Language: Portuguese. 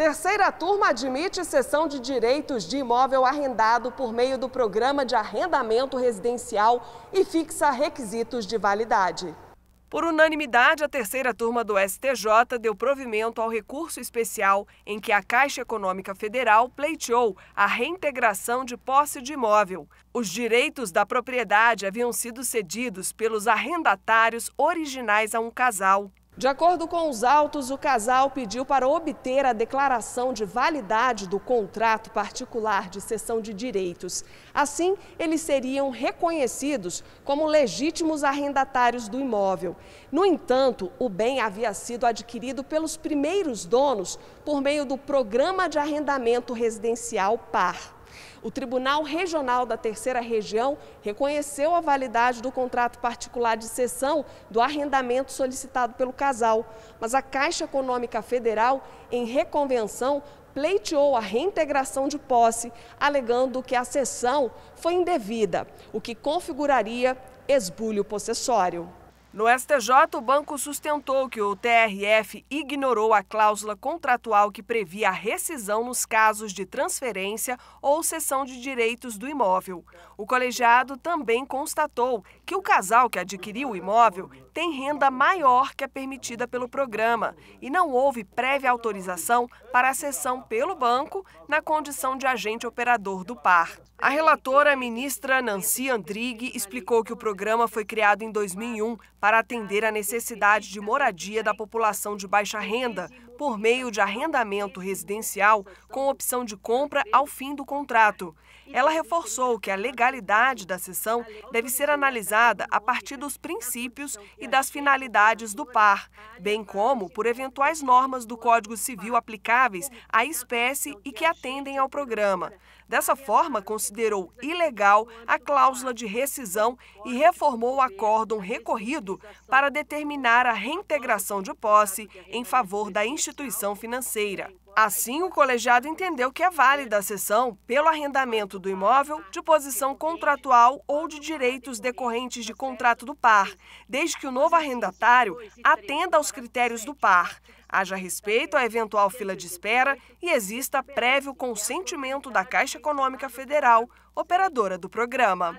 Terceira turma admite cessão de direitos de imóvel arrendado por meio do programa de arrendamento residencial e fixa requisitos de validade. Por unanimidade, a terceira turma do STJ deu provimento ao recurso especial em que a Caixa Econômica Federal pleiteou a reintegração de posse de imóvel. Os direitos da propriedade haviam sido cedidos pelos arrendatários originais a um casal. De acordo com os autos, o casal pediu para obter a declaração de validade do contrato particular de cessão de direitos. Assim, eles seriam reconhecidos como legítimos arrendatários do imóvel. No entanto, o bem havia sido adquirido pelos primeiros donos por meio do Programa de Arrendamento Residencial PAR. O Tribunal Regional da Terceira Região reconheceu a validade do contrato particular de cessão do arrendamento solicitado pelo casal, mas a Caixa Econômica Federal, em reconvenção, pleiteou a reintegração de posse, alegando que a cessão foi indevida, o que configuraria esbulho possessório. No STJ, o banco sustentou que o TRF ignorou a cláusula contratual que previa a rescisão nos casos de transferência ou cessão de direitos do imóvel. O colegiado também constatou que o casal que adquiriu o imóvel tem renda maior que a permitida pelo programa e não houve prévia autorização para a cessão pelo banco na condição de agente operador do PAR. A relatora, a ministra Nancy Andrighi, explicou que o programa foi criado em 2001 para atender à necessidade de moradia da população de baixa renda, por meio de arrendamento residencial com opção de compra ao fim do contrato. Ela reforçou que a legalidade da cessão deve ser analisada a partir dos princípios e das finalidades do PAR, bem como por eventuais normas do Código Civil aplicáveis à espécie e que atendem ao programa. Dessa forma, considerou ilegal a cláusula de rescisão e reformou o acórdão recorrido para determinar a reintegração de posse em favor da instituição financeira. Assim, o colegiado entendeu que é válida a cessão pelo arrendamento do imóvel de posição contratual ou de direitos decorrentes de contrato do PAR, desde que o novo arrendatário atenda aos critérios do PAR, haja respeito à eventual fila de espera e exista prévio consentimento da Caixa Econômica Federal, operadora do programa.